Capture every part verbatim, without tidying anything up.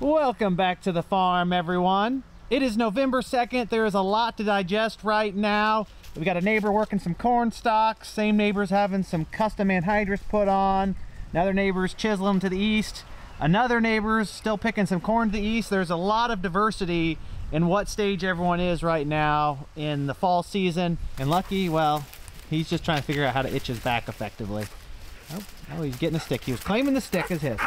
Welcome back to the farm, everyone. It is November second. There is a lot to digest right now. We've got a neighbor working some corn stalks. Same neighbor's having some custom anhydrous put on. Another neighbor's chiseling to the east. Another neighbor's still picking some corn to the east. There's a lot of diversity in what stage everyone is right now in the fall season. And Lucky, well, he's just trying to figure out how to itch his back effectively. Oh, oh he's getting a stick. He was claiming the stick as his.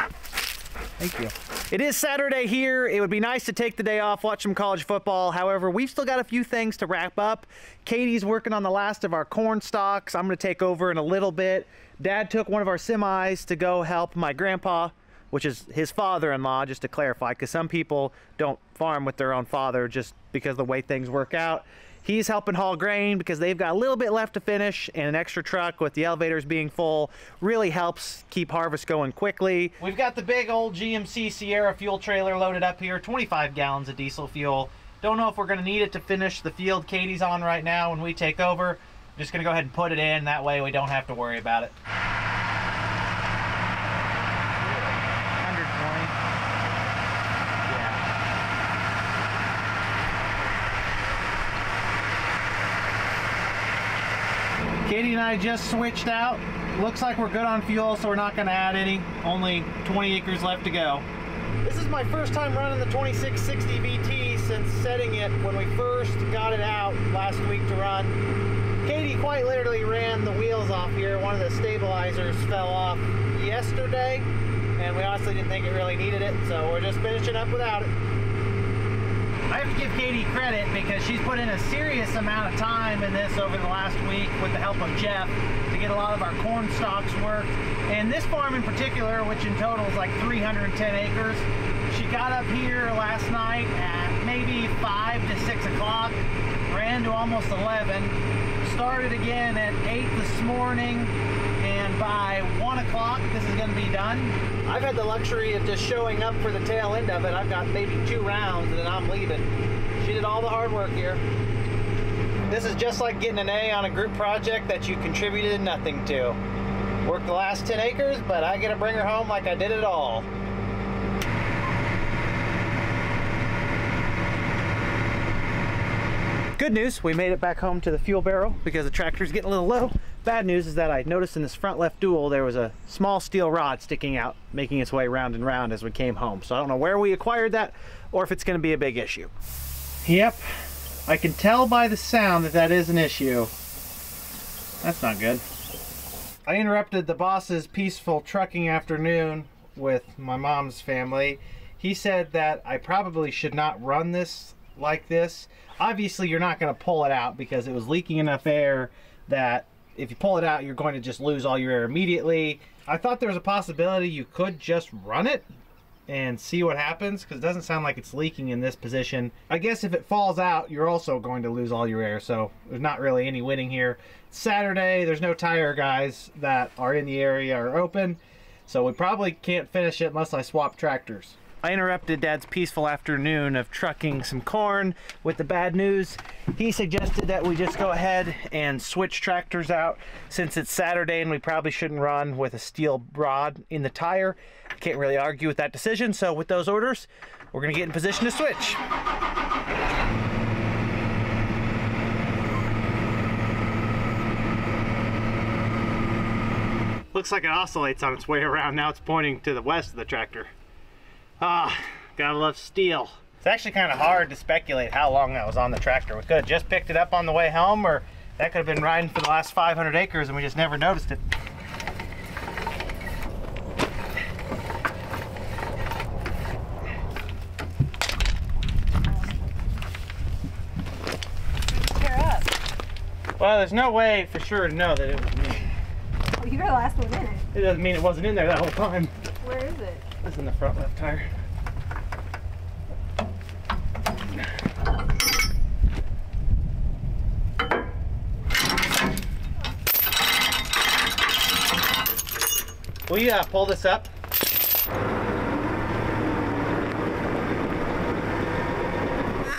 Thank you. It is Saturday here. It would be nice to take the day off, watch some college football. However, we've still got a few things to wrap up. Katie's working on the last of our corn stalks. I'm gonna take over in a little bit. Dad took one of our semis to go help my grandpa, which is his father-in-law, just to clarify, because some people don't farm with their own father just because of the way things work out. He's helping haul grain because they've got a little bit left to finish, and an extra truck with the elevators being full really helps keep harvest going quickly. We've got the big old G M C Sierra fuel trailer loaded up here, twenty-five gallons of diesel fuel. Don't know if we're gonna need it to finish the field Katie's on right now when we take over. I'm just gonna go ahead and put it in, that way we don't have to worry about it. Katie and I just switched out. Looks like we're good on fuel, so we're not gonna add any. Only twenty acres left to go. This is my first time running the twenty-six sixty B T since setting it when we first got it out last week to run. Katie quite literally ran the wheels off here. One of the stabilizers fell off yesterday, and we honestly didn't think it really needed it, so we're just finishing up without it. I have to give Katie credit because she's put in a serious amount of time in this over the last week with the help of Jeff to get a lot of our corn stalks worked. And this farm in particular, which in total is like three hundred ten acres, she got up here last night at maybe five to six o'clock, ran to almost eleven, started again at eight this morning, and by one o'clock this is going to be done. I've had the luxury of just showing up for the tail end of it. I've got maybe two rounds and then I'm leaving. She did all the hard work here. This is just like getting an A on a group project that you contributed nothing to. Worked the last ten acres, but I get to bring her home like I did it all. Good news, we made it back home to the fuel barrel because the tractor's getting a little low. Bad news is that I noticed in this front left dual there was a small steel rod sticking out, making its way round and round as we came home. So I don't know where we acquired that or if it's going to be a big issue. Yep, I can tell by the sound that that is an issue. That's not good. I interrupted the boss's peaceful trucking afternoon with my mom's family. He said that I probably should not run this like this. Obviously you're not going to pull it out because it was leaking enough air that if you pull it out, you're going to just lose all your air immediately. I thought there was a possibility you could just run it and see what happens, because it doesn't sound like it's leaking in this position. I guess if it falls out, you're also going to lose all your air, so there's not really any winning here. It's Saturday, there's no tire guys that are in the area or open, so we probably can't finish it unless I swap tractors. I interrupted Dad's peaceful afternoon of trucking some corn with the bad news. He suggested that we just go ahead and switch tractors out since it's Saturday and we probably shouldn't run with a steel rod in the tire. I can't really argue with that decision, so with those orders, we're gonna get in position to switch. Looks like it oscillates on its way around. Now it's pointing to the west of the tractor. Ah, gotta love steel. It's actually kind of hard to speculate how long that was on the tractor. We could have just picked it up on the way home, or that could have been riding for the last five hundred acres and we just never noticed it. Tear up. Well, there's no way for sure to know that it was me. Well, you were the last one in it. It doesn't mean it wasn't in there that whole time. Where is it? This is in the front left tire. Will you uh, pull this up?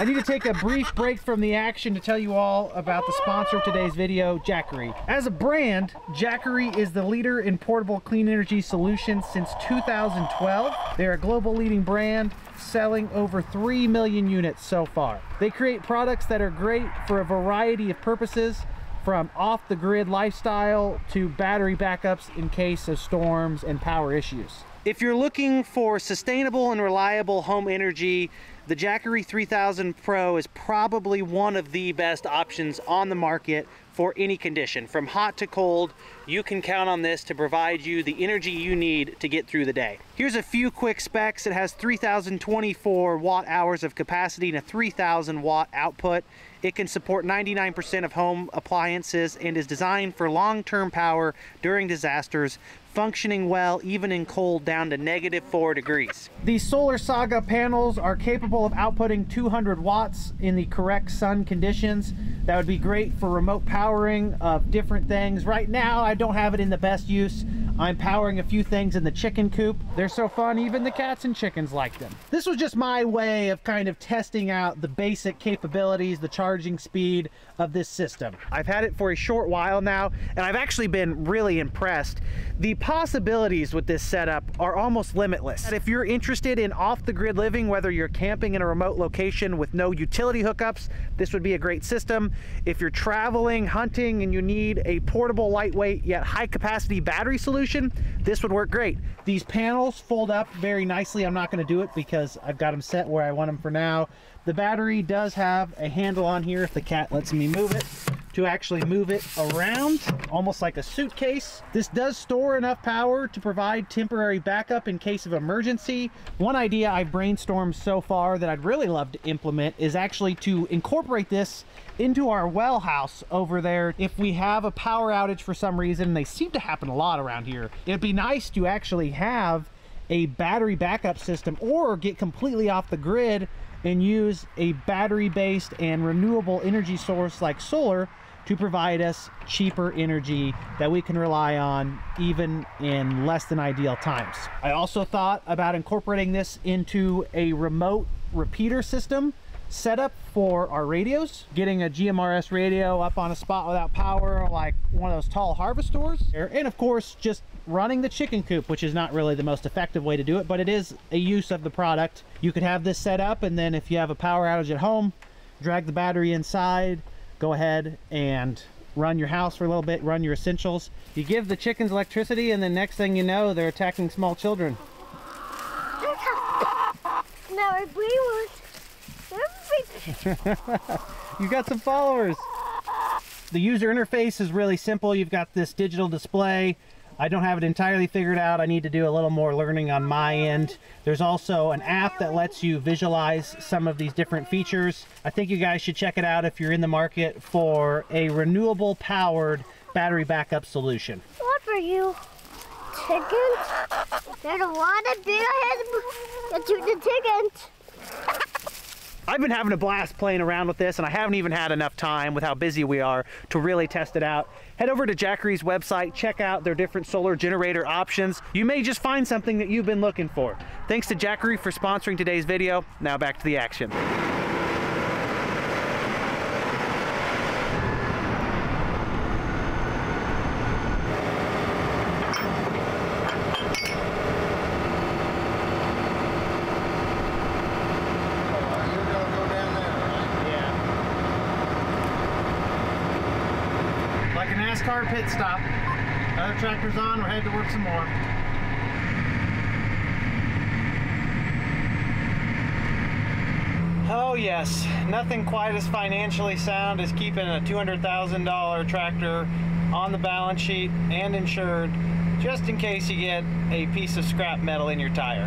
I need to take a brief break from the action to tell you all about the sponsor of today's video, Jackery. As a brand, Jackery is the leader in portable clean energy solutions since two thousand twelve. They're a global leading brand, selling over three million units so far. They create products that are great for a variety of purposes, from off-the-grid lifestyle to battery backups in case of storms and power issues. If you're looking for sustainable and reliable home energy, the Jackery three thousand Pro is probably one of the best options on the market for any condition. From hot to cold, you can count on this to provide you the energy you need to get through the day. Here's a few quick specs. It has three thousand twenty-four watt hours of capacity and a three thousand watt output. It can support ninety-nine percent of home appliances and is designed for long-term power during disasters, functioning well even in cold down to negative four degrees. These Solar Saga panels are capable of outputting two hundred watts in the correct sun conditions. That would be great for remote powering of different things. Right now, I don't have it in the best use. I'm powering a few things in the chicken coop. They're so fun, even the cats and chickens like them. This was just my way of kind of testing out the basic capabilities, the charging speed of this system. I've had it for a short while now, and I've actually been really impressed. The possibilities with this setup are almost limitless. And if you're interested in off-the-grid living, whether you're camping in a remote location with no utility hookups, this would be a great system. If you're traveling, hunting, and you need a portable, lightweight, yet high-capacity battery solution, this would work great. These panels fold up very nicely. I'm not going to do it because I've got them set where I want them for now. The battery does have a handle on here, if the cat lets me move it, to actually move it around, almost like a suitcase. This does store enough power to provide temporary backup in case of emergency. One idea I've brainstormed so far that I'd really love to implement is actually to incorporate this into our well house over there. If we have a power outage for some reason, they seem to happen a lot around here, it'd be nice to actually have a battery backup system or get completely off the grid and use a battery-based and renewable energy source like solar to provide us cheaper energy that we can rely on even in less than ideal times. I also thought about incorporating this into a remote repeater system setup for our radios, getting a G M R S radio up on a spot without power, like one of those tall harvest stores. And of course, just running the chicken coop, which is not really the most effective way to do it, but it is a use of the product. You could have this set up, and then if you have a power outage at home, drag the battery inside, go ahead and run your house for a little bit, run your essentials. You give the chickens electricity, and the next thing you know, they're attacking small children. No, we want you got some followers. The user interface is really simple. You've got this digital display. I don't have it entirely figured out. I need to do a little more learning on my end. There's also an app that lets you visualize some of these different features. I think you guys should check it out if you're in the market for a renewable powered battery backup solution. What are you? Chickens? There's a lot of big heads to the chickens. I've been having a blast playing around with this, and I haven't even had enough time with how busy we are to really test it out. Head over to Jackery's website, check out their different solar generator options. You may just find something that you've been looking for. Thanks to Jackery for sponsoring today's video. Now back to the action. Car pit stop. Other tractor's on, we're headed to work some more. Oh yes, nothing quite as financially sound as keeping a two hundred thousand dollar tractor on the balance sheet and insured, just in case you get a piece of scrap metal in your tire.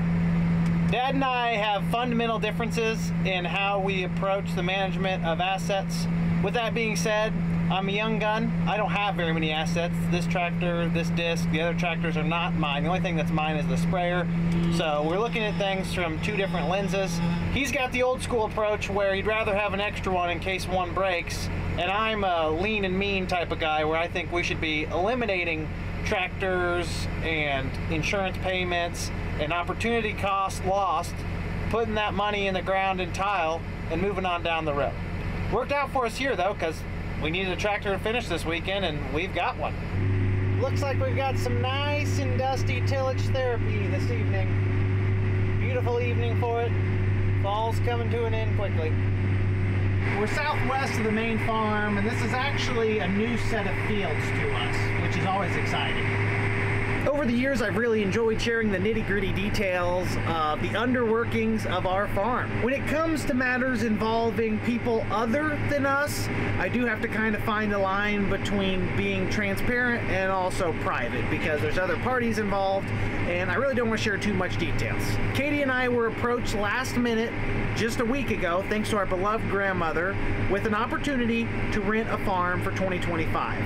Dad and I have fundamental differences in how we approach the management of assets. With that being said, I'm a young gun. I don't have very many assets. This tractor, this disc, the other tractors are not mine. The only thing that's mine is the sprayer. So we're looking at things from two different lenses. He's got the old school approach where he'd rather have an extra one in case one breaks. And I'm a lean and mean type of guy where I think we should be eliminating tractors and insurance payments and opportunity cost lost, putting that money in the ground and tile and moving on down the road. Worked out for us here though, because we needed a tractor to finish this weekend, and we've got one. Looks like we've got some nice and dusty tillage therapy this evening. Beautiful evening for it. Fall's coming to an end quickly. We're southwest of the main farm, and this is actually a new set of fields to us, which is always exciting. Over the years, I've really enjoyed sharing the nitty-gritty details of the underworkings of our farm. When it comes to matters involving people other than us, I do have to kind of find a line between being transparent and also private, because there's other parties involved, and I really don't want to share too much details. Katie and I were approached last minute just a week ago, thanks to our beloved grandmother, with an opportunity to rent a farm for twenty twenty-five.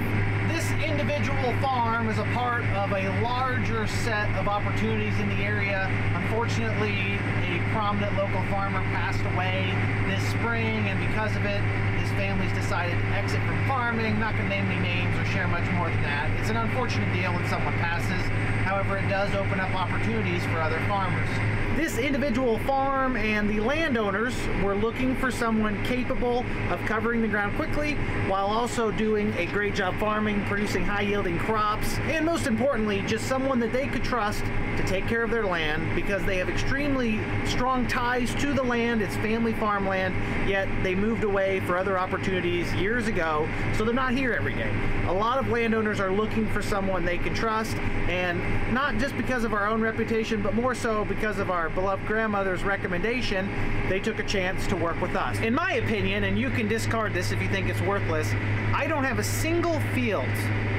This individual farm is a part of a larger set of opportunities in the area. Unfortunately, a prominent local farmer passed away this spring, and because of it, his family's decided to exit from farming. Not gonna name any names or share much more than that. It's an unfortunate deal when someone passes. However, it does open up opportunities for other farmers. This individual farm and the landowners were looking for someone capable of covering the ground quickly while also doing a great job farming, producing high-yielding crops, and most importantly, just someone that they could trust to take care of their land, because they have extremely strong ties to the land. It's family farmland, yet they moved away for other opportunities years ago, so they're not here every day. A lot of landowners are looking for someone they can trust, and not just because of our own reputation, but more so because of our Our beloved grandmother's recommendation, they took a chance to work with us. In my opinion, and you can discard this if you think it's worthless, I don't have a single field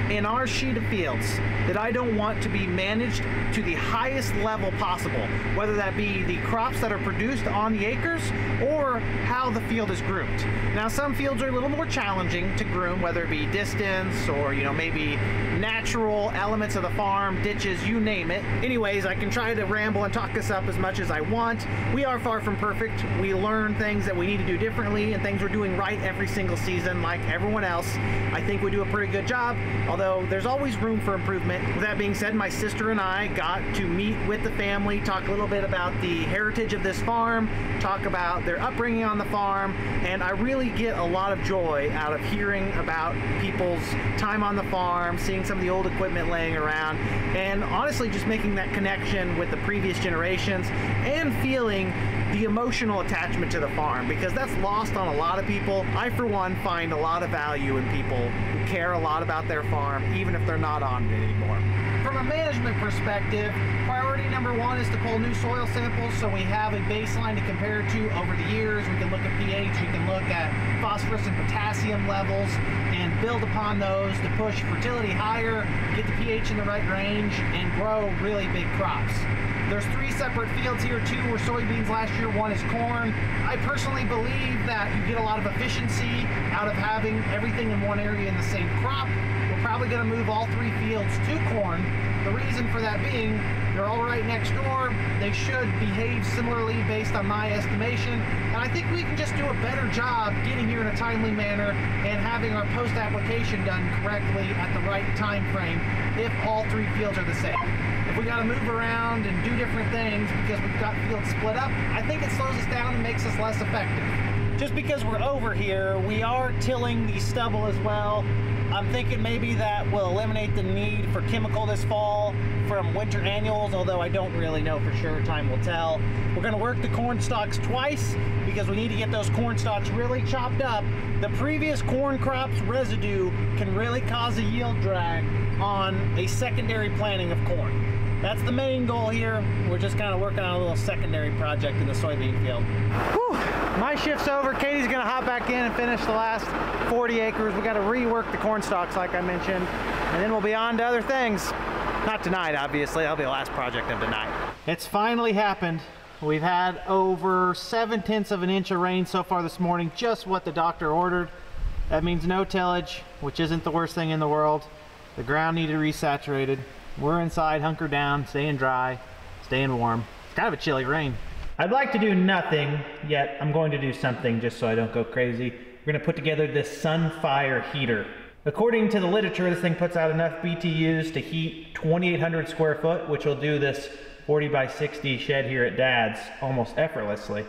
in our sheet of fields that I don't want to be managed to the highest level possible, whether that be the crops that are produced on the acres or how the field is groomed. Now, some fields are a little more challenging to groom, whether it be distance or, you know, maybe natural elements of the farm, ditches, you name it. Anyways, I can try to ramble and talk this up as much as I want. We are far from perfect. We learn things that we need to do differently and things we're doing right every single season like everyone else. I think we do a pretty good job, although there's always room for improvement. With that being said, my sister and I got to meet with the family, talk a little bit about the heritage of this farm, talk about their upbringing on the farm, and I really get a lot of joy out of hearing about people's time on the farm, seeing some of the old equipment laying around, and honestly just making that connection with the previous generations and feeling the emotional attachment to the farm, because that's lost on a lot of people. I, for one, find a lot of value in people who care a lot about their farm, even if they're not on it anymore. From a management perspective, priority number one is to pull new soil samples so we have a baseline to compare to over the years. We can look at pH, we can look at phosphorus and potassium levels and build upon those to push fertility higher, get the pH in the right range, and grow really big crops. There's three separate fields here. Two were soybeans last year, one is corn. I personally believe that you get a lot of efficiency out of having everything in one area in the same crop. We're probably gonna move all three fields to corn. The reason for that being, they're all right next door. They should behave similarly based on my estimation. And I think we can just do a better job getting here in a timely manner and having our post-application done correctly at the right time frame if all three fields are the same. If we gotta move around and do different things because we've got fields split up, I think it slows us down and makes us less effective. Just because we're over here, we are tilling the stubble as well. I'm thinking maybe that will eliminate the need for chemical this fall from winter annuals, although I don't really know for sure, time will tell. We're gonna work the corn stalks twice because we need to get those corn stalks really chopped up. The previous corn crop's residue can really cause a yield drag on a secondary planting of corn. That's the main goal here. We're just kind of working on a little secondary project in the soybean field. Whew. My shift's over. Katie's gonna hop back in and finish the last forty acres. We gotta rework the corn stalks like I mentioned, and then we'll be on to other things. Not tonight, obviously. That'll be the last project of tonight. It's finally happened. We've had over seven tenths of an inch of rain so far this morning, just what the doctor ordered. That means no tillage, which isn't the worst thing in the world. The ground needed resaturated. We're inside, hunkered down, staying dry, staying warm. It's kind of a chilly rain. I'd like to do nothing, yet I'm going to do something just so I don't go crazy. We're gonna put together this Sunfire heater. According to the literature, this thing puts out enough B T Us to heat twenty-eight hundred square foot, which will do this forty by sixty shed here at Dad's almost effortlessly.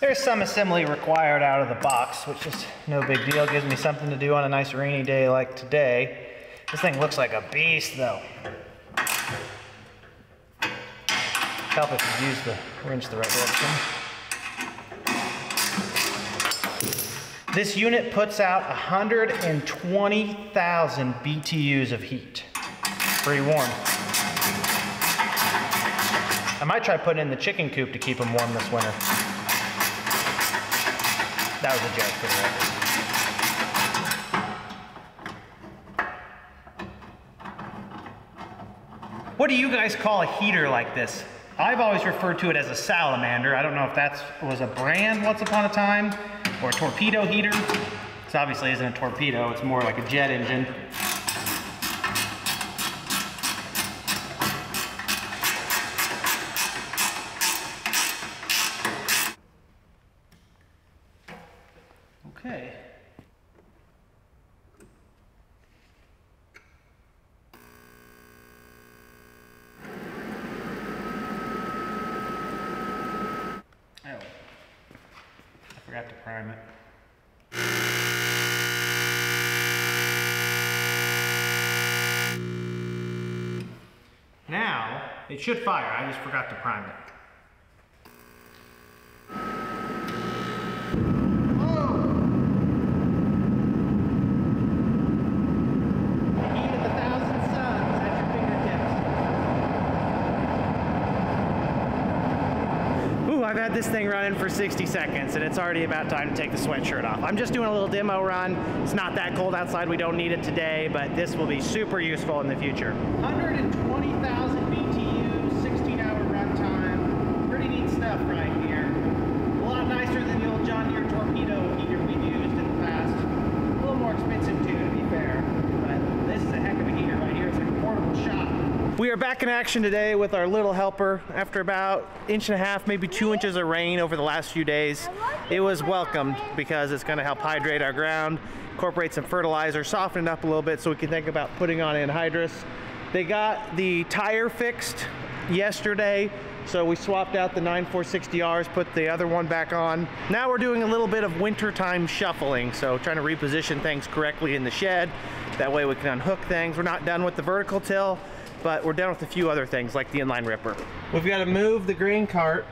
There's some assembly required out of the box, which is no big deal. Gives me something to do on a nice rainy day like today. This thing looks like a beast, though. Help if you use the wrench the right direction. This unit puts out one hundred twenty thousand B T Us of heat. Pretty warm. I might try putting in the chicken coop to keep them warm this winter. That was a joke for the record. What do you guys call a heater like this? I've always referred to it as a salamander. I don't know if that was a brand once upon a time, or a torpedo heater. This obviously isn't a torpedo, it's more like a jet engine. Okay. Forgot to prime it. Now, it should fire. I just forgot to prime it. Whoa! Heat of a thousand suns at your fingertips. Ooh, I've had this thing running for sixty seconds, and it's already about time to take the sweatshirt off. I'm just doing a little demo run. It's not that cold outside. We don't need it today, but this will be super useful in the future. one hundred twenty thousand B T U, sixteen hour runtime. Pretty neat stuff right here. A lot nicer than the old John Deere torpedo heater we've used in the past. A little more expensive too, to be fair. But this is a heck of a heater right here. It's like a portable shop. We are back in action today with our little helper. After about inch and a half, maybe two inches of rain over the last few days, it was welcomed because it's gonna help hydrate our ground, incorporate some fertilizer, soften it up a little bit so we can think about putting on anhydrous. They got the tire fixed yesterday, so we swapped out the ninety-four sixty Rs, put the other one back on. Now we're doing a little bit of wintertime shuffling, so trying to reposition things correctly in the shed. That way we can unhook things. We're not done with the vertical till, but we're done with a few other things like the inline ripper. We've got to move the grain cart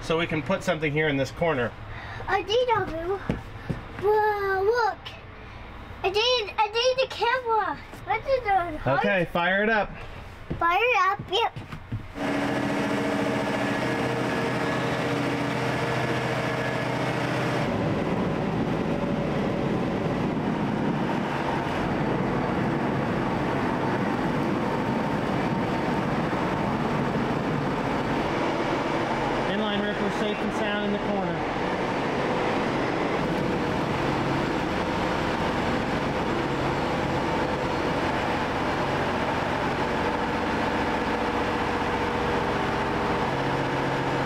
so we can put something here in this corner. I did a Whoa, look. I did, I did the camera. What's it doing? Okay, fire it up. Fire it up, yep. Safe and sound in the corner.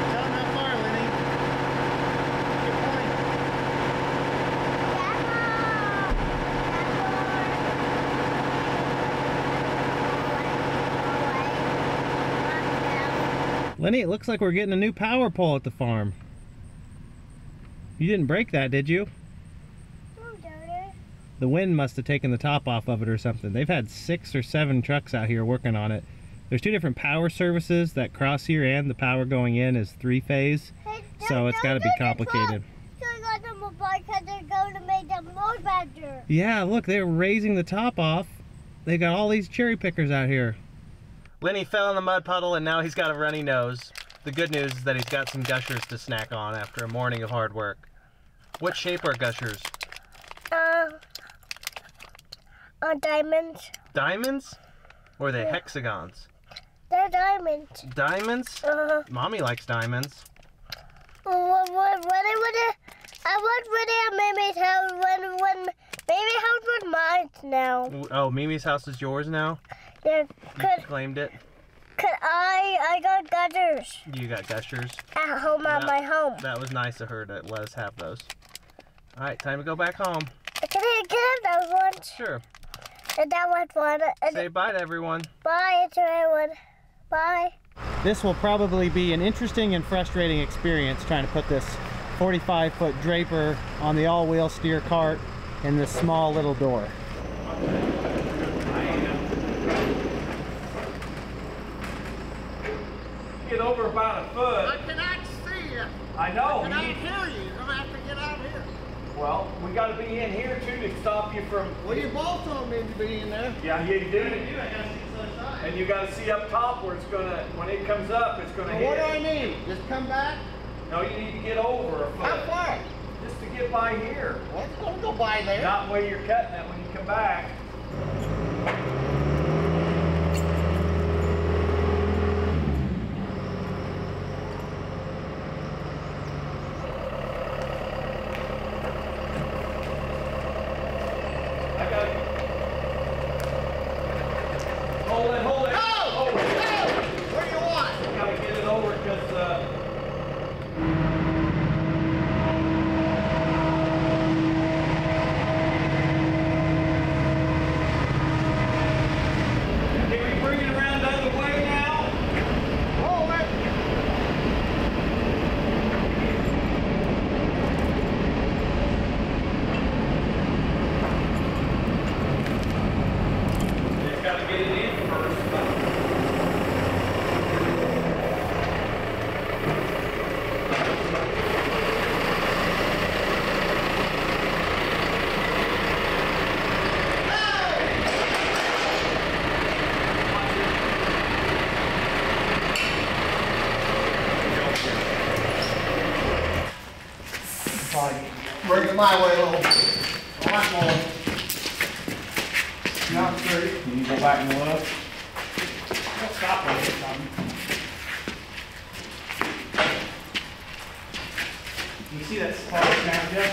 Tell them how far, Lenny. Good point. Lenny, it looks like we're getting a new power pole at the farm. You didn't break that, did you? No, Daddy. The wind must have taken the top off of it or something. They've had six or seven trucks out here working on it. There's two different power services that cross here, and the power going in is three phase, hey, Dad, so it's got to be complicated. Yeah, look, they're raising the top off. They got all these cherry pickers out here. Lenny fell in the mud puddle and now he's got a runny nose. The good news is that he's got some gushers to snack on after a morning of hard work. What shape are gushers? Uh, uh diamonds. Diamonds? Or are they yeah. hexagons? They're diamonds. Diamonds? Uh-huh. Mommy likes diamonds. What, what, what, what, I want Mimi's house when, when, Mimi's house was mine now. Oh, Mimi's house is yours now? Yeah, could, you claimed it. Could I? I got gushers. You got gushers. At home, at my home. That was nice of her to let us have those. All right, time to go back home. Can I get those ones? Sure. And that one's one. And say bye to everyone. Bye to everyone. Bye. This will probably be an interesting and frustrating experience trying to put this forty-five foot draper on the all-wheel steer cart and this small little door. Get over about a foot. I cannot see you. I know. I cannot hear you. You're gonna have to get out here. Well, we got to be in here too to stop you from. Well, you both of them need to be in there. Yeah, you do. I gotta see the other side. And you got to see up top where it's gonna. When it comes up, it's gonna. So hit. What do I need? Just come back. No, you need to get over a foot. How far? Just to get by here. Well, it's gonna go by there. Not where you're cutting it when you come back. Bring it my way a little. Right, boy. Not straight. Can you go back and look? Don't stop right here, Tommy. You see that spot down, Jeff?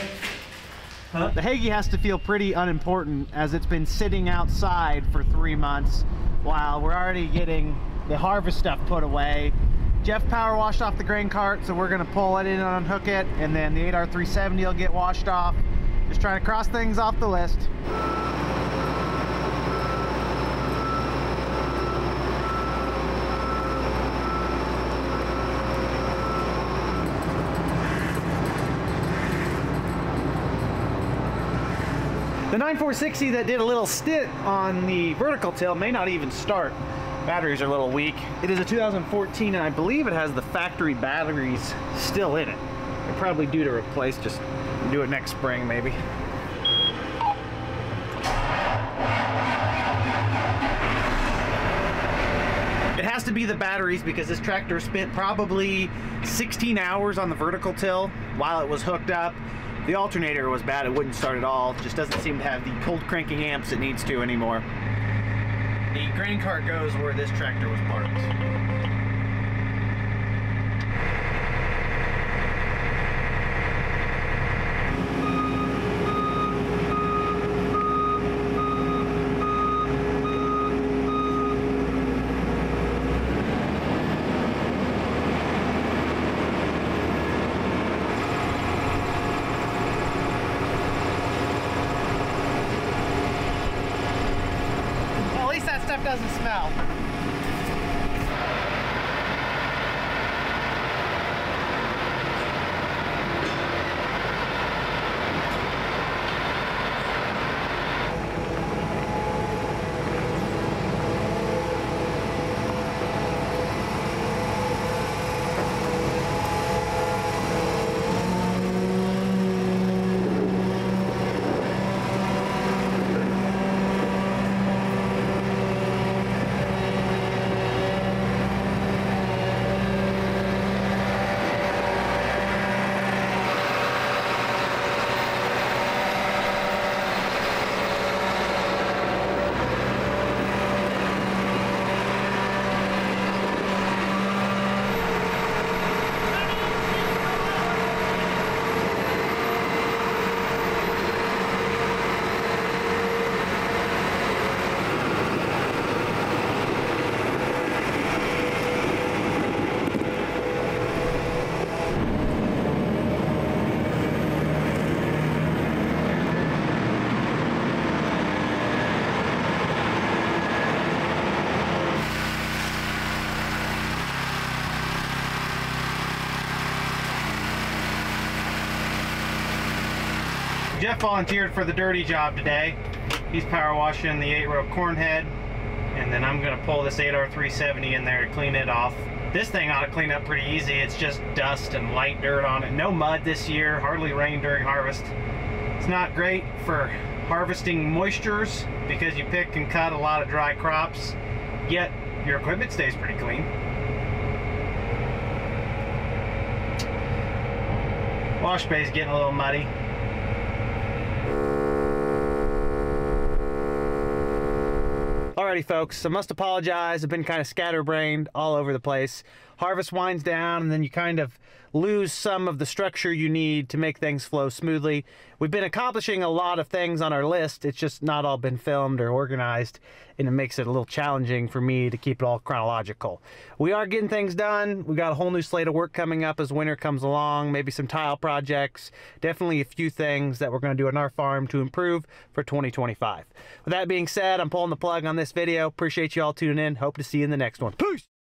Huh? The Hagee has to feel pretty unimportant as it's been sitting outside for three months while we're already getting the harvest stuff put away. Jeff power washed off the grain cart, so we're gonna pull it in and unhook it, and then the eight R three seventy will get washed off. Just trying to cross things off the list. The nine four sixty that did a little stint on the vertical till may not even start. Batteries are a little weak. It is a two thousand fourteen and I believe it has the factory batteries still in it. They're probably due to replace, just do it next spring maybe. It has to be the batteries because this tractor spent probably sixteen hours on the vertical till while it was hooked up. The alternator was bad, it wouldn't start at all. It just doesn't seem to have the cold cranking amps it needs to anymore. The grain cart goes where this tractor was parked. Doesn't smell. Jeff volunteered for the dirty job today. He's power washing the eight row corn head, and then I'm gonna pull this eight R three seventy in there to clean it off. This thing ought to clean up pretty easy. It's just dust and light dirt on it. No mud this year, hardly rain during harvest. It's not great for harvesting moistures because you pick and cut a lot of dry crops, yet your equipment stays pretty clean. Wash bay's getting a little muddy. Alrighty folks, I must apologize, I've been kind of scatterbrained all over the place. Harvest winds down and then you kind of lose some of the structure you need to make things flow smoothly. We've been accomplishing a lot of things on our list, it's just not all been filmed or organized, and it makes it a little challenging for me to keep it all chronological. We are getting things done. We got a whole new slate of work coming up as winter comes along, maybe some tile projects, definitely a few things that we're going to do on our farm to improve for twenty twenty-five. With that being said, I'm pulling the plug on this video. Appreciate you all tuning in. Hope to see you in the next one. Peace!